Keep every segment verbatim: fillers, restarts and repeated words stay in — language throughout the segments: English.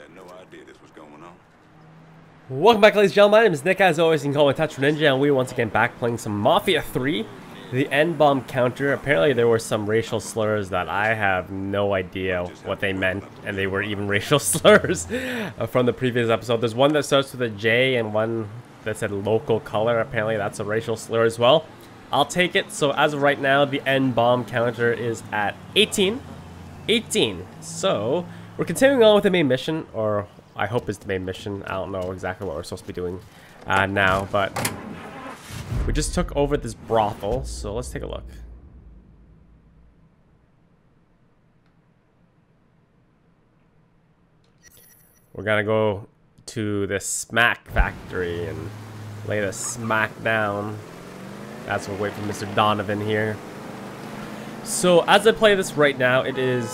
had no idea this was going on. Welcome back, ladies and gentlemen. My name is Nick, as always, you can call me TetraNinja, and we're once again back playing some Mafia three, the N-bomb counter. Apparently there were some racial slurs that I have no idea what they meant, and they were even racial slurs from the previous episode. There's one that starts with a J and one that said local color. Apparently that's a racial slur as well. I'll take it. So as of right now, the N-bomb counter is at eighteen. eighteen. So we're continuing on with the main mission, or I hope it's the main mission. I don't know exactly what we're supposed to be doing uh, now, but we just took over this brothel, so let's take a look. We're gonna go to the smack factory and lay the smack down. That's what we'll wait for Mister Donovan here. So as I play this right now, it is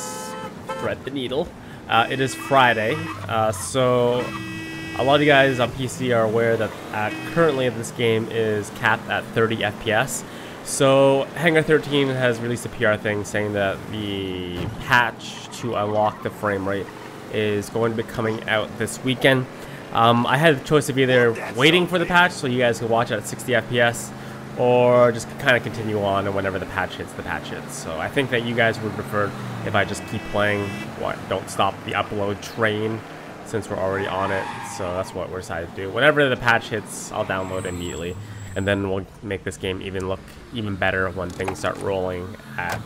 thread the needle. Uh, it is Friday, uh, so a lot of you guys on P C are aware that uh, currently this game is capped at thirty F P S. So Hangar thirteen has released a P R thing saying that the patch to unlock the frame rate is going to be coming out this weekend. Um, I had the choice of either waiting for the patch so you guys can watch it at sixty F P S, or just kind of continue on, and whenever the patch hits, the patch hits. So I think that you guys would prefer if I just keep playing, what, don't stop the upload train, since we're already on it. So that's what we're decided to do. Whenever the patch hits, I'll download immediately, and then we'll make this game even look even better when things start rolling. At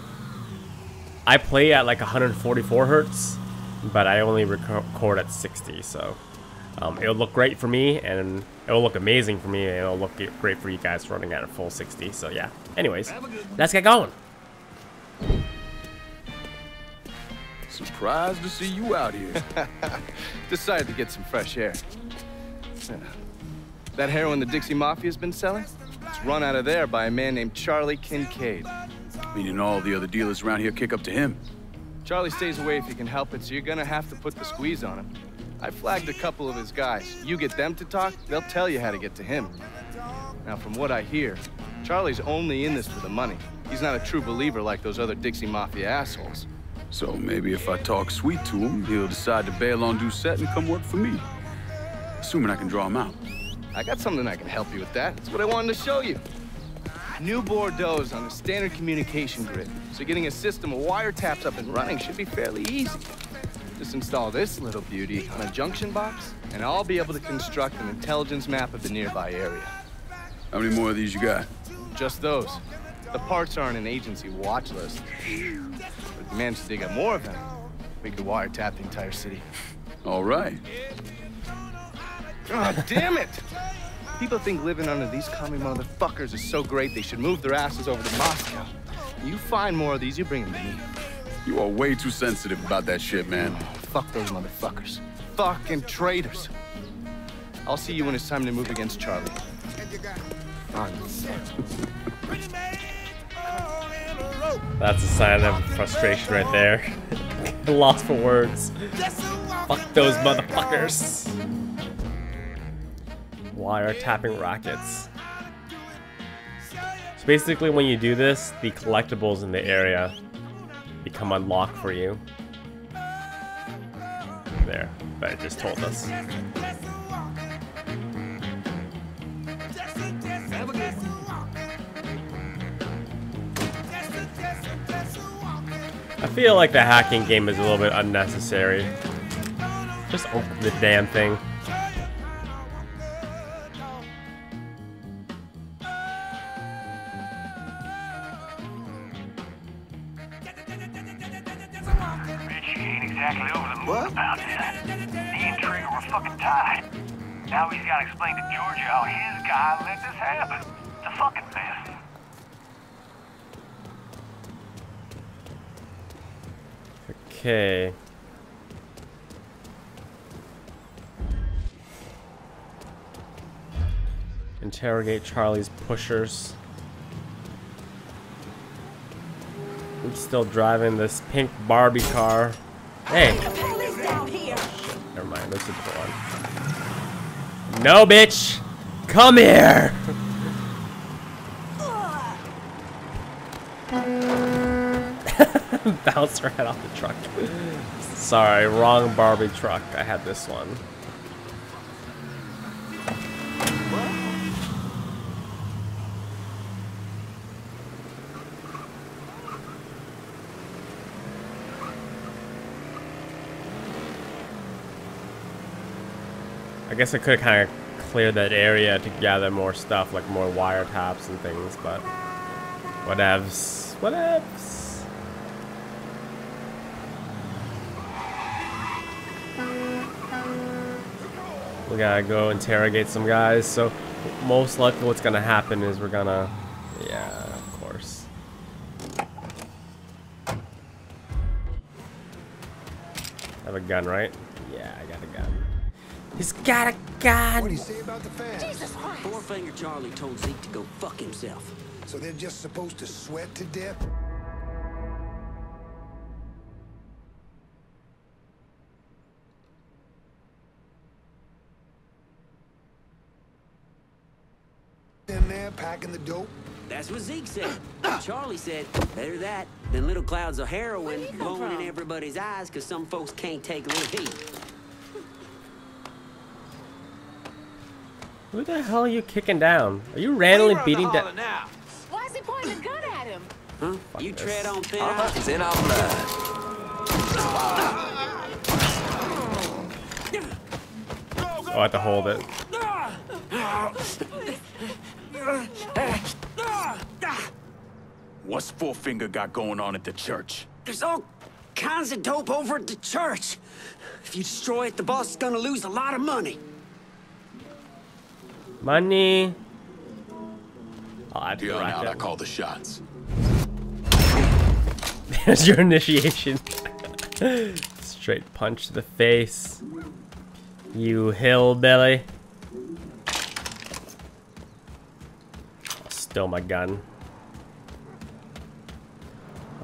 I play at like one hundred forty-four hertz, but I only record at sixty, so Um, it'll look great for me, and it'll look amazing for me, and it'll look great for you guys running at a full sixty. So yeah. Anyways, let's get going. Surprised to see you out here. Decided to get some fresh air. Yeah. That heroin the Dixie Mafia's been selling? It's run out of there by a man named Charlie Kincaid. Meaning all the other dealers around here kick up to him. Charlie stays away if he can help it, so you're gonna have to put the squeeze on him. I flagged a couple of his guys. You get them to talk, they'll tell you how to get to him. Now, from what I hear, Charlie's only in this for the money. He's not a true believer like those other Dixie Mafia assholes. So maybe if I talk sweet to him, he'll decide to bail on Doucette and come work for me. Assuming I can draw him out. I got something I can help you with that. That's what I wanted to show you. New Bordeaux is on the standard communication grid, so getting a system of wiretaps up and running should be fairly easy. Just install this little beauty on a junction box, and I'll be able to construct an intelligence map of the nearby area. How many more of these you got? Just those. The parts are on an agency watch list. But if we manage to dig up more of them, we could wiretap the entire city. All right. God damn it! People think living under these commie motherfuckers is so great they should move their asses over to Moscow. You find more of these, you bring them to me. You are way too sensitive about that shit, man. Oh, fuck those motherfuckers. Fucking traitors. I'll see you when it's time to move against Charlie. That's a sign of frustration right there. Lost for words. Fuck those motherfuckers. Wiretapping rackets. So basically when you do this, the collectibles in the area become unlocked for you. There, but it just told us. I feel like the hacking game is a little bit unnecessary. Just open the damn thing. Now he's got to explain to Georgia how his guy let this happen. It's a fucking mess. Okay. Interrogate Charlie's pushers. We're still driving this pink Barbie car. Hey. Never mind. This is the one. No, bitch! Come here! bounced right off the truck. Sorry, wrong Barbie truck. I had this one. I guess I could have kind of cleared that area to gather more stuff, like more wiretaps and things, but whatevs, whatevs. We gotta go interrogate some guys, so most likely what's gonna happen is we're gonna, yeah, of course. I have a gun, right? Yeah, I got a gun. He's got a gun! What do you say about the fans? Jesus Christ! Four-finger Charlie told Zeke to go fuck himself. So they're just supposed to sweat to death? Packing the dope? That's what Zeke said. Charlie said, better that than little clouds of heroin blowing in everybody's eyes because some folks can't take a little heat. Who the hell are you kicking down? Are you randomly beating down? Why is he pointing a gun at him? Huh? Fuck you this. Tread on thin ice. It's in our blood. Oh, I have to hold it. What's Four-Finger got going on at the church? There's all kinds of dope over at the church. If you destroy it, the boss is gonna lose a lot of money. Money. Oh, I'd be right out. I call the shots. There's your initiation. Straight punch to the face. You hillbilly. Still my gun.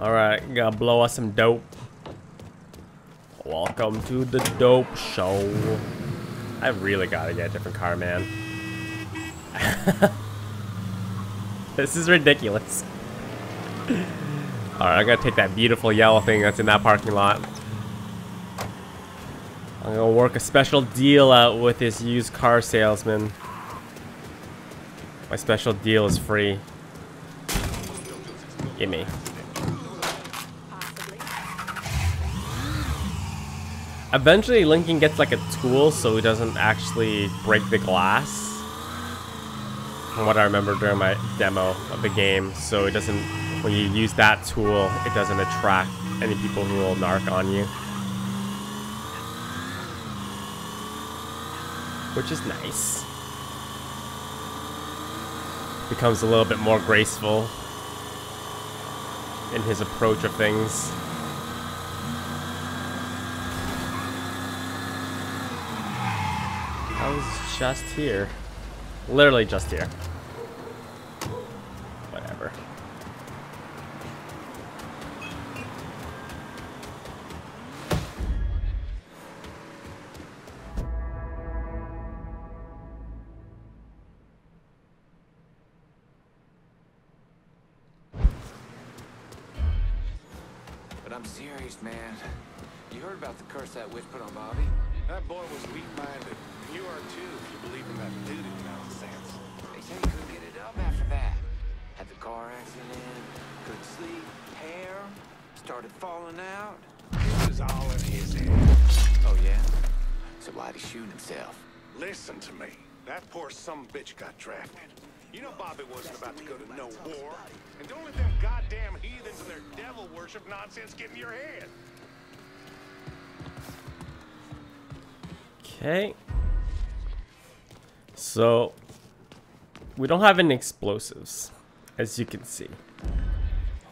Alright, gotta blow us some dope. Welcome to the dope show. I really gotta get a different car, man. This is ridiculous. Alright, I gotta take that beautiful yellow thing that's in that parking lot. I'm gonna work a special deal out with this used car salesman. My special deal is free. Gimme. Eventually Lincoln gets like a tool so he doesn't actually break the glass. From what I remember during my demo of the game. So it doesn't, when you use that tool, it doesn't attract any people who will narc on you. Which is nice. Becomes a little bit more graceful in his approach of things. I was just here. Literally just here. Whatever. Man, you heard about the curse that witch put on Bobby? That boy was weak-minded. You are too, if you believe in that voodoo nonsense. They say he couldn't get it up after that. Had the car accident, couldn't sleep, hair, started falling out. It was all in his head. Oh, yeah? So why'd he shoot himself? Listen to me. That poor sumbitch got drafted. You know Bobby wasn't about to go to no war. And don't let them goddamn heathens and their devil worship nonsense get in your head. Okay. So, we don't have any explosives, as you can see.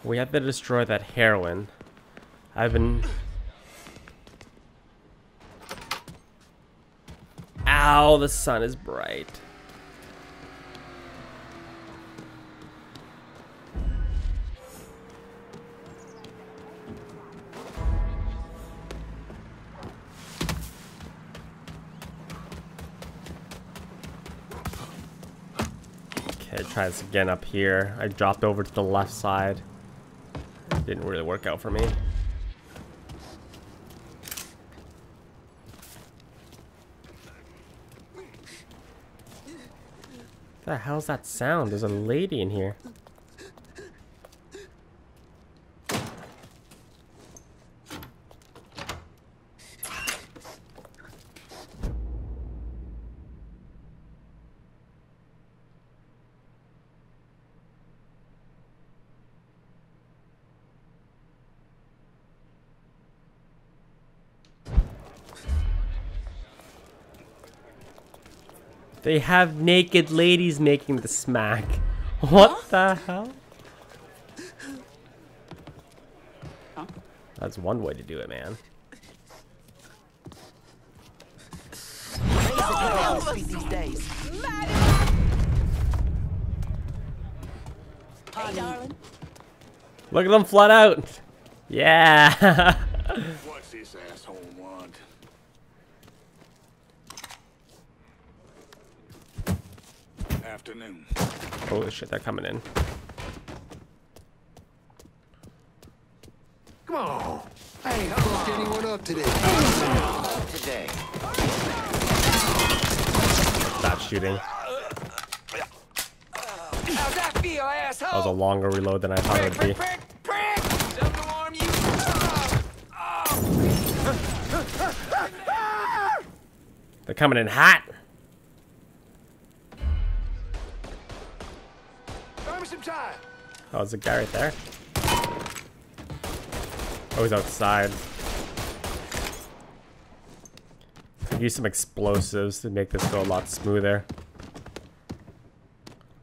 We have to destroy that heroin. I've been... Ow, the sun is bright. Try this again up here. I dropped over to the left side. Didn't really work out for me. the hell's that sound? There's a lady in here. They have naked ladies making the smack. What huh? the hell? Huh? That's one way to do it, man. Oh, these days. Hey, darling. Look at them flood out. Yeah. What's this asshole want? Afternoon. Holy shit, they're coming in. Come on. Hey, how locked anyone up today? Up today. Stop shooting. How's that feel, asshole? That was a longer reload than I thought it would be. Prick, prick, prick. Don't alarm you. Oh. They're coming in hot. Oh, there's a guy right there. Oh, he's outside. Could use some explosives to make this go a lot smoother.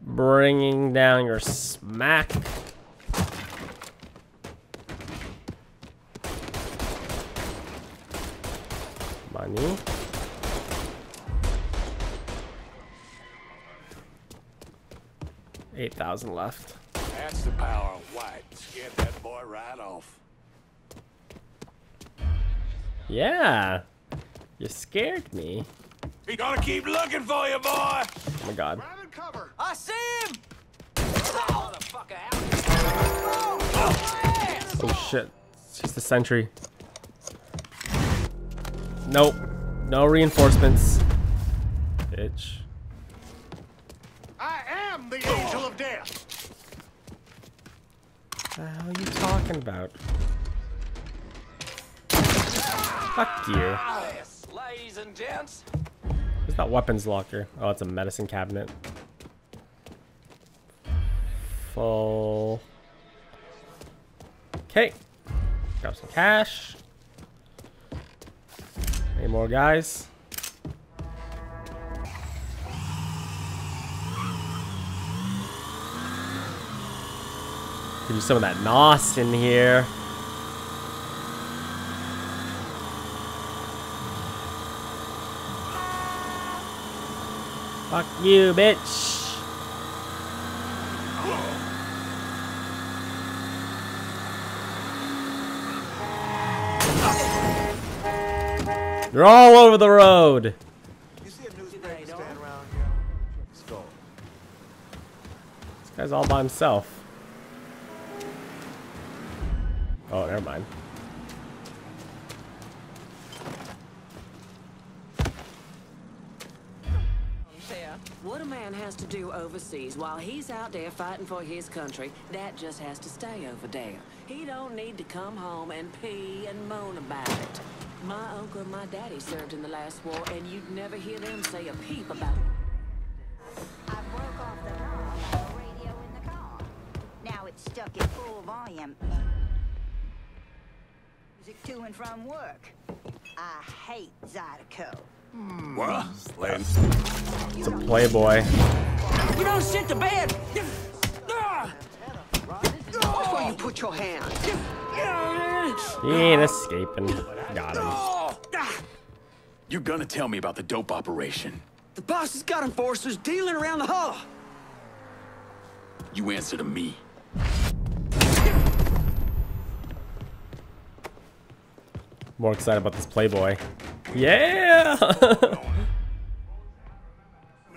Bringing down your smack. Money. eight thousand left. That's the power of white. Scared that boy right off. Yeah. You scared me. He gonna keep looking for you, boy. Oh my god. I see him. Oh, oh shit. It's just a sentry. Nope. No reinforcements. Bitch. I am the angel of death. What the hell are you talking about? Fuck you. Yes, ladies and gents. What's that weapons locker? Oh, it's a medicine cabinet. Full. Okay. Grab some cash. Any more guys? Could use some of that N O S in here. Fuck you, bitch. You're all over the road. You see a newspaper stand around here? It's gone. This guy's all by himself. Oh, never mind. What a man has to do overseas while he's out there fighting for his country, that just has to stay over there. He don't need to come home and pee and moan about it. My uncle and my daddy served in the last war, and you'd never hear them say a peep about it. I broke off the car on the radio in the car. Now it's stuck at full volume. To and from work. I hate Zydeco. What? It's a playboy. You don't sit to bed. Before you put your hand. He ain't escaping. Got him. You're gonna tell me about the dope operation. The boss has got enforcers dealing around the hall. You answer to me. More excited about this playboy. Yeah!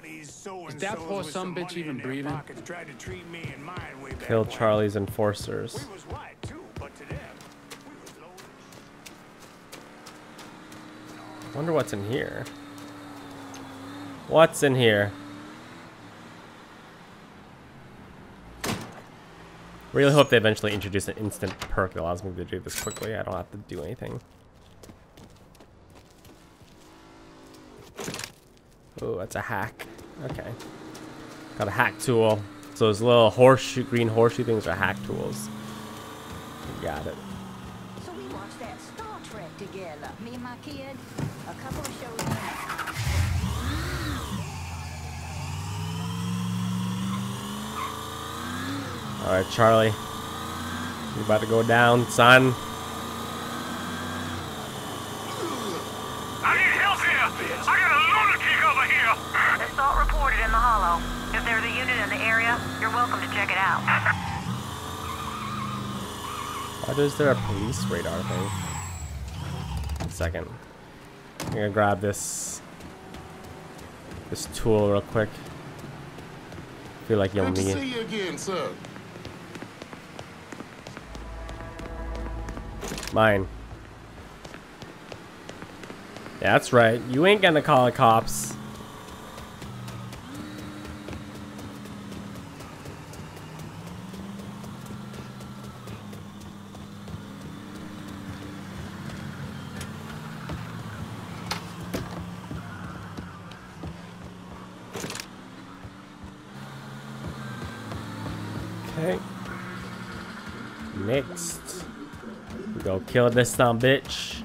Is that poor some bitch even breathing? Kill Charlie's enforcers. I wonder what's in here. What's in here? Really hope they eventually introduce an instant perk that allows me to do this quickly. I don't have to do anything. Oh, that's a hack. Okay. Got a hack tool. So those little horseshoe, green horseshoe things are hack tools. Got it. So we watched that Star Trek together, me and my kid. A couple of shows. All right, Charlie. You're about to go down, son. I need help here. I got a lunatic over here. Assault reported in the hollow. If there's a unit in the area, you're welcome to check it out. Why is there a police radar thing? One second. I'm gonna grab this this tool real quick. I feel like you'll need it. Good to see you again, sir. Mine. That's right. You ain't gonna call the cops. Okay. Next. Go kill this son bitch.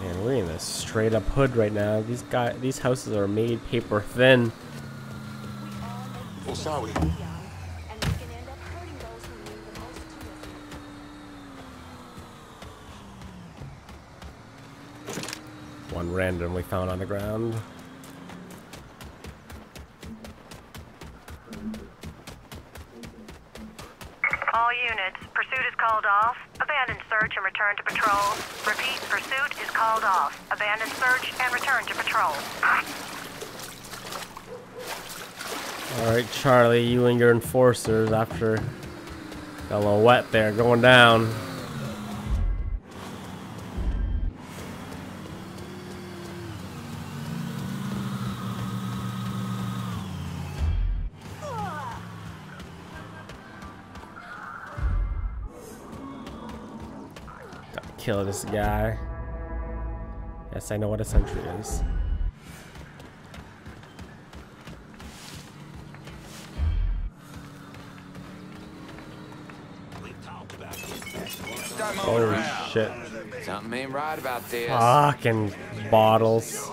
Man, we're in a straight up hood right now. These guy, these houses are made paper thin. Oh, sorry. One randomly found on the ground. Repeat, pursuit is called off. Abandon search and return to patrol. Alright, Charlie, you and your enforcers after got a little wet there going down. Kill this guy. Yes, I know what a sentry is. Holy shit. Something ain't right about this. Fucking bottles. five,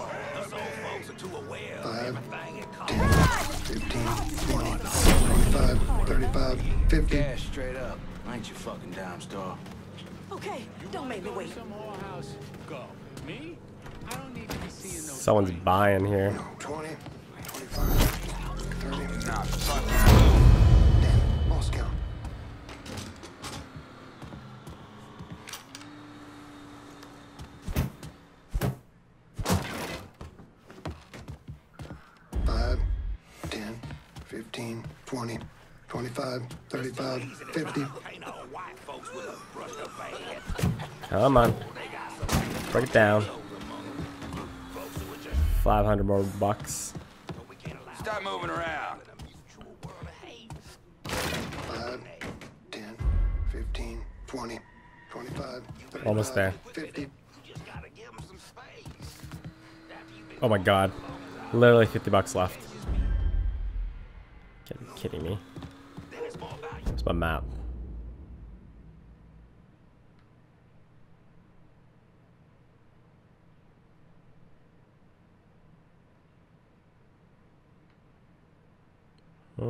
ten, twenty, twenty-five, thirty-five, fifty. Yeah, straight up. Ain't you fucking dime store. Okay, don't make me wait. Someone's buying here. twenty, twenty-five, thirty. Damn, Moscow. five, ten, fifteen, twenty, twenty-five, thirty-five, fifty. Come on, break it down. five hundred more bucks. Stop moving around. five, ten, fifteen, twenty, twenty-five, thirty-five, almost there. fifty. Oh my god, literally fifty bucks left. Are you kidding me? Where's my map? Uh,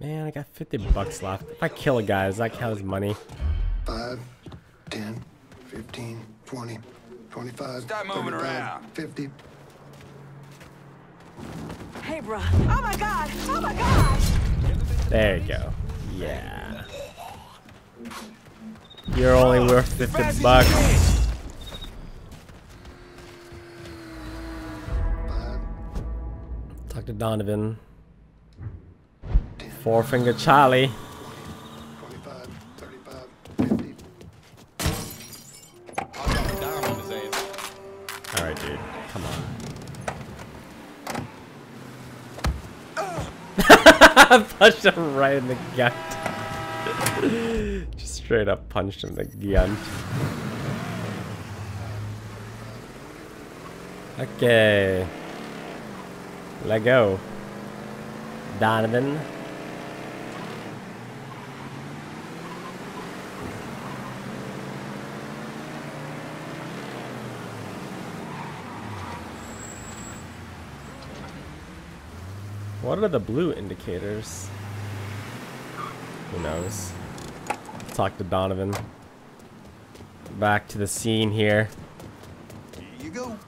man, I got fifty bucks left. If I kill a guy, does that count as money? five, ten, fifteen, twenty, twenty-five, stop moving around. fifty. Hey, bro. Oh my god. Oh my god. There you go. Yeah. You're only worth fifty bucks. To Donovan. Four-finger Charlie. twenty-five, thirty-five, fifty. Punched him right in the gut. Just straight up punched him in the gut. Okay. Let go. Donovan. What are the blue indicators? Who knows? Let's talk to Donovan. Back to the scene here. Here you go.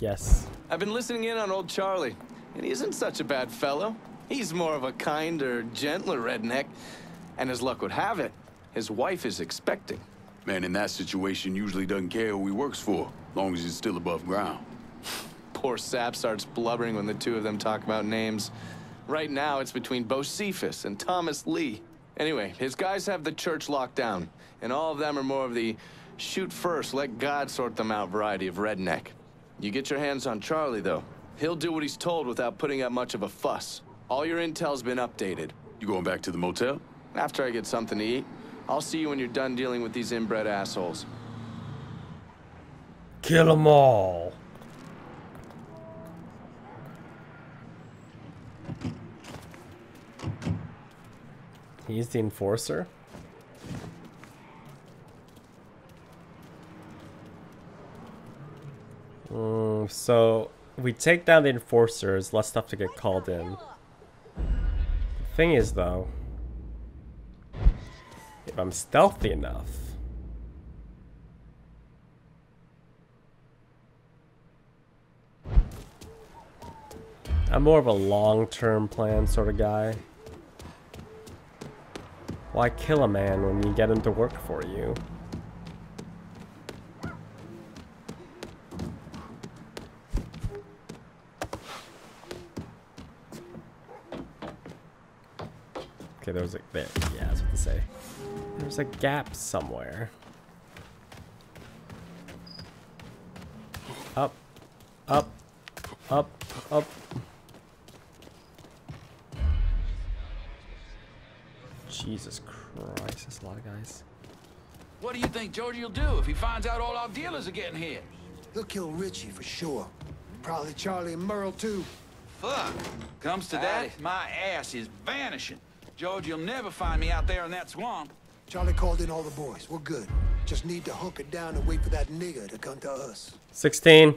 Yes. I've been listening in on old Charlie, and he isn't such a bad fellow. He's more of a kinder, gentler redneck. And as luck would have it, his wife is expecting. Man in that situation usually doesn't care who he works for, long as he's still above ground. Poor sap starts blubbering when the two of them talk about names. Right now, it's between Bocephus and Thomas Lee. Anyway, his guys have the church locked down, and all of them are more of the shoot first, let God sort them out variety of redneck. You get your hands on Charlie, though. He'll do what he's told without putting up much of a fuss. All your intel's been updated. You going back to the motel? After I get something to eat. I'll see you when you're done dealing with these inbred assholes. Kill them all. He's the enforcer. Mm, so if we take down the enforcer, it's less stuff to get called in. The thing is, though, if I'm stealthy enough, I'm more of a long-term plan sort of guy. Why kill a man when you get him to work for you? Okay, there was a bit. Yeah, that's what to say. There's a gap somewhere. Up, up, up, up. Jesus Christ, that's a lot of guys. What do you think Georgie will do if he finds out all our dealers are getting hit? He'll kill Richie for sure. Probably Charlie and Merle too. Fuck. Comes to that, my ass is vanishing. Georgie will never find me out there in that swamp. Charlie called in all the boys. We're good. Just need to hunker down and wait for that nigger to come to us. sixteen.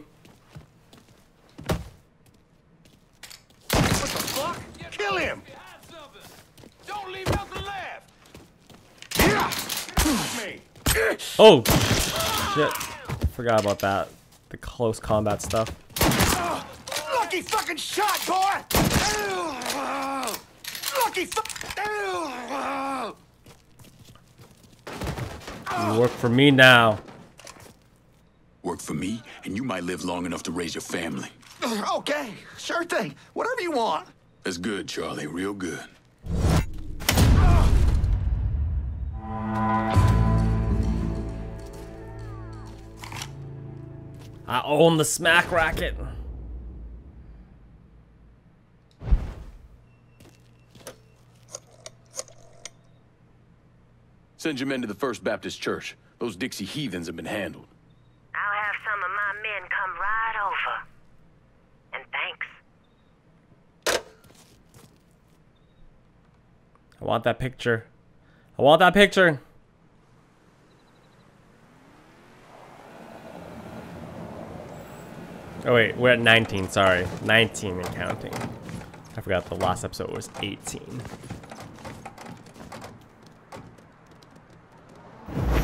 What the fuck? Kill him! Don't leave nothing left! Oh! Shit. Forgot about that. The close combat stuff. Lucky fucking shot, boy! Lucky fuck! You work for me now. Work for me, and you might live long enough to raise your family. Okay, sure thing. Whatever you want. That's good, Charlie. Real good. I own the smack racket. Send your men to the First Baptist Church. Those Dixie heathens have been handled. I'll have some of my men come right over. And thanks. I want that picture. I want that picture. Oh wait, we're at nineteen, sorry. nineteen and counting. I forgot the last episode was eighteen.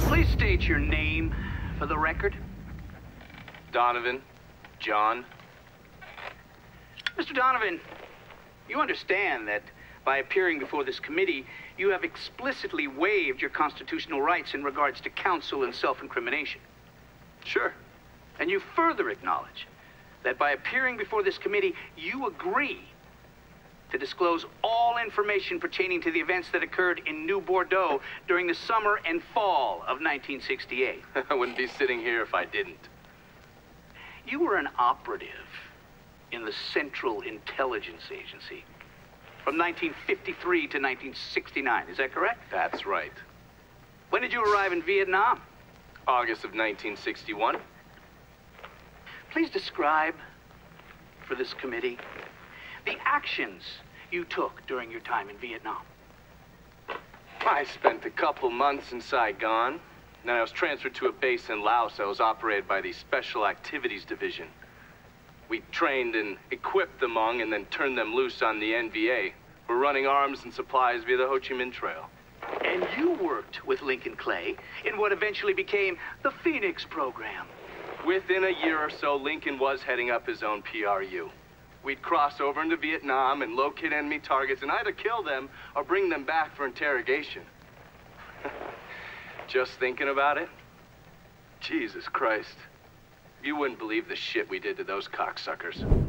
Please state your name for the record. Donovan, John. Mister Donovan, you understand that by appearing before this committee, you have explicitly waived your constitutional rights in regards to counsel and self-incrimination. Sure. And you further acknowledge that by appearing before this committee, you agree to disclose all information pertaining to the events that occurred in New Bordeaux during the summer and fall of nineteen sixty-eight. I wouldn't be sitting here if I didn't. You were an operative in the Central Intelligence Agency from nineteen fifty-three to nineteen sixty-nine. Is that correct? That's right. When did you arrive in Vietnam? August of nineteen sixty-one. Please describe for this committee the actions you took during your time in Vietnam. I spent a couple months in Saigon. Then I was transferred to a base in Laos that was operated by the Special Activities Division. We trained and equipped the Hmong and then turned them loose on the N V A. We're running arms and supplies via the Ho Chi Minh Trail. And you worked with Lincoln Clay in what eventually became the Phoenix Program. Within a year or so, Lincoln was heading up his own P R U. We'd cross over into Vietnam and locate enemy targets and either kill them or bring them back for interrogation. Just thinking about it? Jesus Christ. You wouldn't believe the shit we did to those cocksuckers.